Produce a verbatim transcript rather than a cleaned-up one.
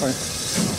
Bye.